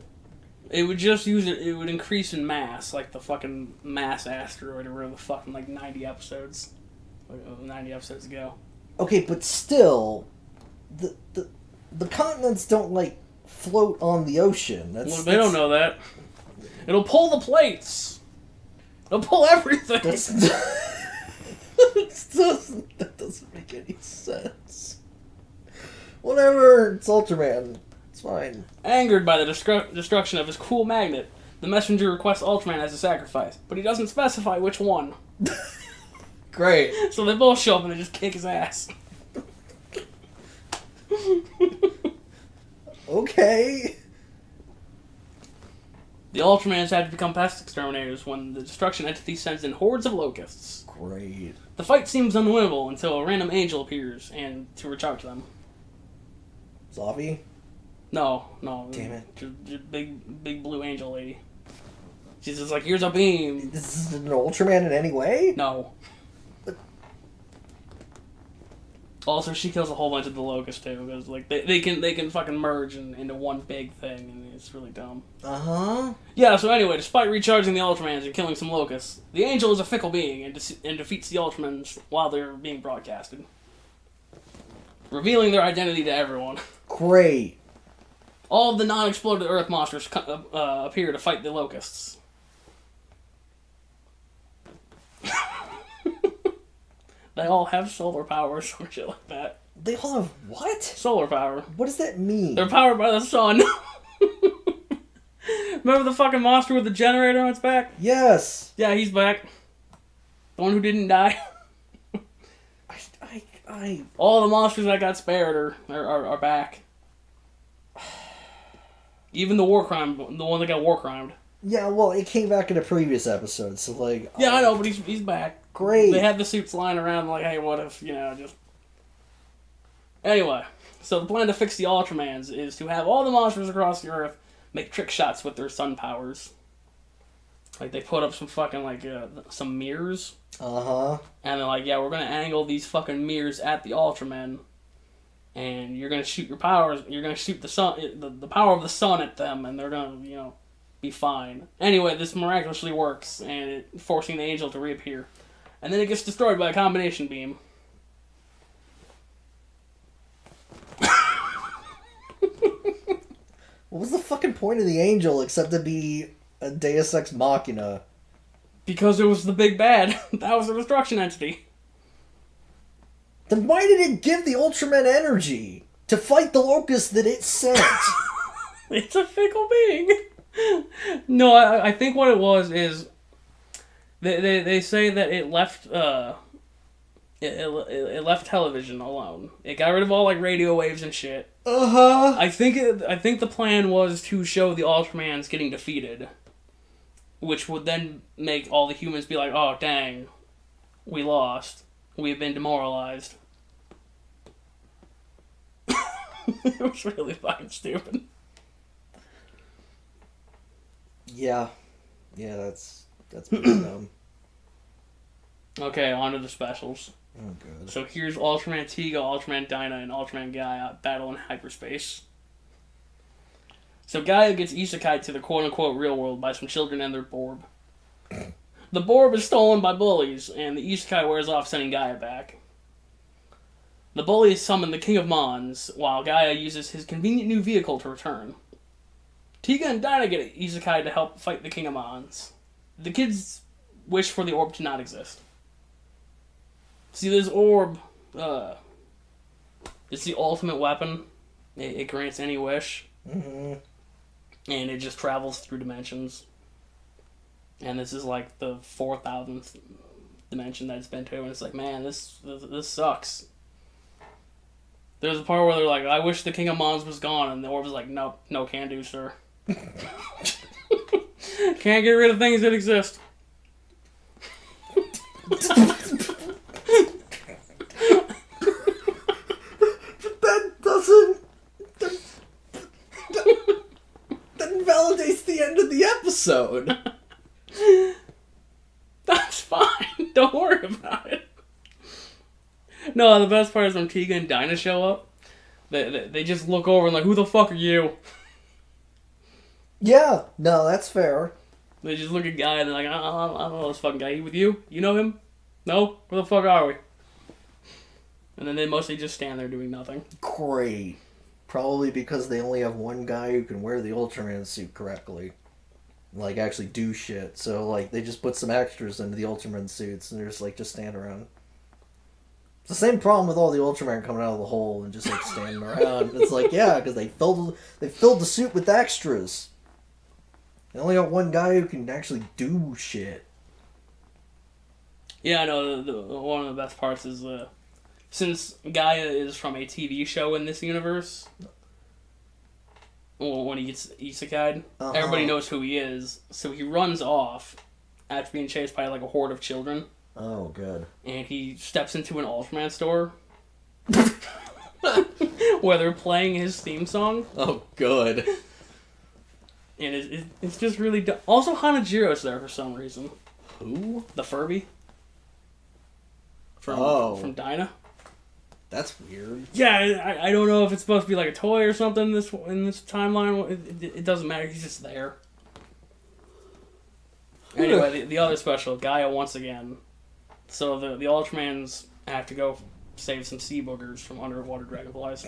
It would just use it. It would increase in mass, like the fucking mass asteroid or whatever the fucking, like, ninety episodes. ninety episodes ago. Okay, but still, the the the continents don't like float on the ocean. That's, well, they that's... don't know that. It'll pull the plates. It'll pull everything. That's... doesn't, that doesn't make any sense. Whatever, it's Ultraman. It's fine. Angered by the destru destruction of his cool magnet, the messenger requests Ultraman as a sacrifice, but he doesn't specify which one. Great. So they both show up and they just kick his ass. Okay. The Ultramans had to become pest exterminators when the Destruction Entity sends in hordes of locusts. Great. The fight seems unwinnable until a random angel appears and to reach out to them. Zombie? No, no. Damn it. Just, just big, big blue angel lady. She's just like, here's a beam. This is an Ultraman in any way? No. But... Also, she kills a whole bunch of the locusts too, because like they, they can they can fucking merge in, into one big thing, and it's really dumb. Uh huh. Yeah. So anyway, despite recharging the Ultramans and killing some locusts, the angel is a fickle being and de and defeats the Ultramans while they're being broadcasted, revealing their identity to everyone. Great. All of the non-exploded Earth monsters uh, appear to fight the locusts. They all have solar power or some shit like that. They all have what? Solar power. What does that mean? They're powered by the sun. Remember the fucking monster with the generator on its back? Yes. Yeah, he's back. The one who didn't die. I, I, I... All the monsters that got spared are, are, are back. Even the war crime, the one that got war crimed. Yeah, well, it came back in a previous episode, so like... Yeah, oh, I know, but he's, he's back. Great. They had the suits lying around like, hey, what if, you know, just... Anyway, so the plan to fix the Ultramans is to have all the monsters across the Earth make trick shots with their sun powers. Like, they put up some fucking, like, uh, some mirrors. Uh-huh. And they're like, yeah, we're gonna angle these fucking mirrors at the Ultraman. And you're gonna shoot your powers. You're gonna shoot the sun, the, the power of the sun at them, and they're gonna, you know, be fine. Anyway, this miraculously works, and it, forcing the angel to reappear, and then it gets destroyed by a combination beam. What was the fucking point of the angel except to be a Deus Ex Machina? Because it was the big bad. That was the Destruction Entity. Then why did it give the Ultraman energy to fight the locust that it sent? It's a fickle being. No, I, I think what it was is they they, they say that it left uh it, it it left television alone. It got rid of all like radio waves and shit. Uh huh. I think it, I think the plan was to show the Ultramans getting defeated, which would then make all the humans be like, oh dang, we lost. We have been demoralized. It was really fucking stupid. Yeah. Yeah, that's that's pretty dumb. Okay, on to the specials. Oh, good. So here's Ultraman Tiga, Ultraman Dyna, and Ultraman Gaia battle in hyperspace. So Gaia gets isekai to the quote-unquote real world by some children and their Borb. The Borb is stolen by bullies, and the isekai wears off, sending Gaia back. The bullies summon the King of Mons, while Gaia uses his convenient new vehicle to return. Tiga and Dyna get an isekai to help fight the King of Mons. The kids wish for the orb to not exist. See, this orb, uh, it's the ultimate weapon. It, it grants any wish. Mm-hmm. And it just travels through dimensions. And this is like the four thousandth dimension that it's been to. And it's like, man, this, this this sucks. There's a part where they're like, I wish the King of Mons was gone. And the orb was like, nope, no can do, sir. Can't get rid of things that exist. That doesn't... That, that, that invalidates the end of the episode. That's fine. Don't worry about it. No, the best part is when Tiga and Dyna show up, they, they, they just look over and like, who the fuck are you? Yeah, no, that's fair. They just look at Guy and they're like, I, I, I don't know this fucking guy. He with you? You know him? No? Where the fuck are we? And then they mostly just stand there doing nothing. Great. Probably because they only have one guy who can wear the Ultraman suit correctly. Like, actually do shit. So, like, they just put some extras into the Ultraman suits and they're just, like, just stand around. It's the same problem with all the Ultraman coming out of the hole and just, like, standing around. It's like, yeah, because they filled, they filled the suit with extras. They only got one guy who can actually do shit. Yeah, I know. The, the, one of the best parts is, uh, since Gaia is from a T V show in this universe, well, when he gets isekai'd, uh-huh. everybody knows who he is, so he runs off after being chased by, like, a horde of children. Oh, good. And he steps into an Ultraman store where they're playing his theme song. Oh, good. And it, it, it's just really... Du also, Hanajiro's there for some reason. Who? The Furby. From, oh. From Dyna. That's weird. Yeah, I, I don't know if it's supposed to be like a toy or something in this, in this timeline. It, it, it doesn't matter. He's just there. Anyway, the, the other special, Gaia once again. So the, the Ultramans have to go save some sea boogers from underwater dragonflies.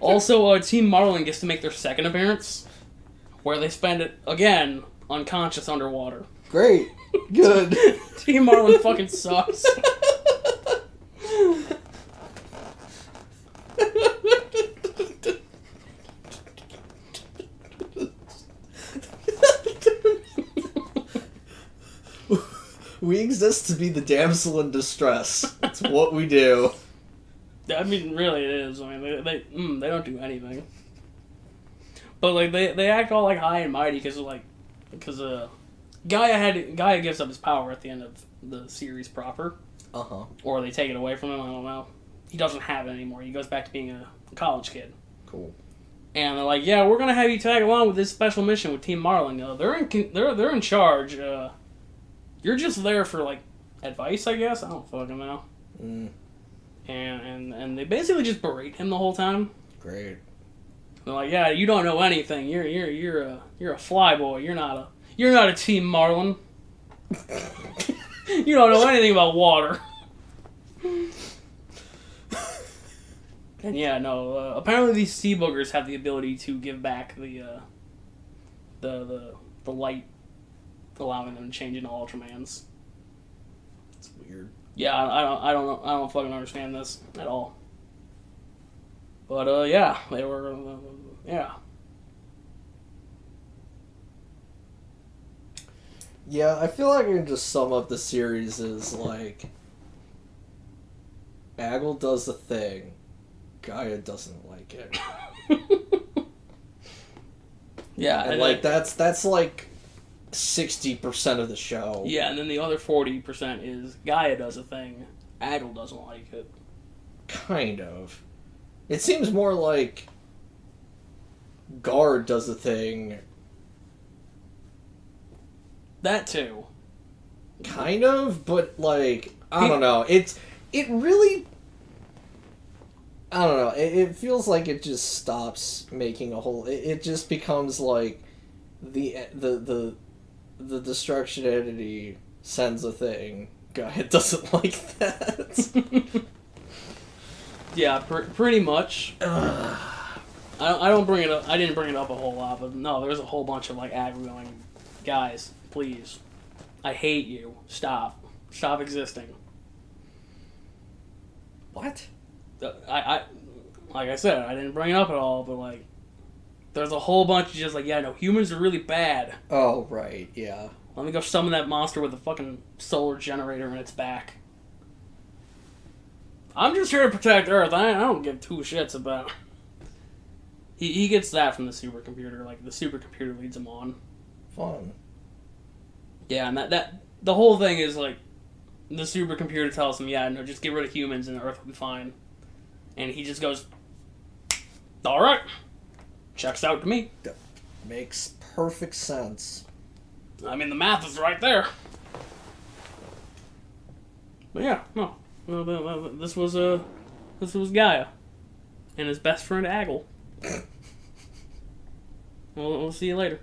Also, uh, Team Marlin gets to make their second appearance, where they spend it, again, unconscious underwater. Great. Good. Team Marlin fucking sucks. We exist to be the damsel in distress. That's what we do. I mean, really, it is. I mean, they they, mm, they don't do anything. But like, they they act all like high and mighty because like, because uh. Gaia had Gaia gives up his power at the end of the series proper. Uh-huh. Or they take it away from him, I don't know. He doesn't have it anymore. He goes back to being a college kid. Cool. And they're like, yeah, we're going to have you tag along with this special mission with Team Marlin. Uh, they're, in, they're, they're in charge. Uh, you're just there for, like, advice, I guess? I don't fucking know. Mm. And, and, and they basically just berate him the whole time. Great. They're like, yeah, you don't know anything. You're, you're, you're, a, you're a fly boy. You're not a... You're not a Team Marlin. You don't know anything about water. And yeah, no. Uh, apparently, these sea boogers have the ability to give back the, uh, the the the light, allowing them to change into Ultramans. It's weird. Yeah, I, I don't, I don't, know, I don't fucking understand this at all. But uh, yeah, they were, uh, yeah. Yeah, I feel like I can just sum up the series as, like, Agul does the thing, Gaia doesn't like it. Yeah. And, like, that's, that's like, sixty percent of the show. Yeah, and then the other forty percent is Gaia does a thing, Agul doesn't like it. Kind of. It seems more like GUARD does the thing. That too. Kind of, but like, I don't know. It's, it really, I don't know. It, it feels like it just stops making a whole, it, it just becomes like the, the, the, the destruction entity sends a thing. Gaia doesn't like that. Yeah, pr pretty much. Ugh. I don't, I don't bring it up. I didn't bring it up a whole lot, but no, there's a whole bunch of like Agul going, guys, please, I hate you. Stop, stop existing. What? I, I, like I said, I didn't bring it up at all, but like, there's a whole bunch of just like, yeah, no, humans are really bad. Oh right, yeah. Let me go summon that monster with a fucking solar generator in its back. I'm just here to protect Earth. I, I don't give two shits about... He, he gets that from the supercomputer. Like, the supercomputer leads him on. Fun. Yeah, and that... that the whole thing is, like, the supercomputer tells him, yeah, no, just get rid of humans and Earth will be fine. And he just goes, alright. Checks out to me. That makes perfect sense. I mean, the math is right there. But yeah, no. This was a, uh, this was Gaia, and his best friend Agul. we'll, we'll see you later.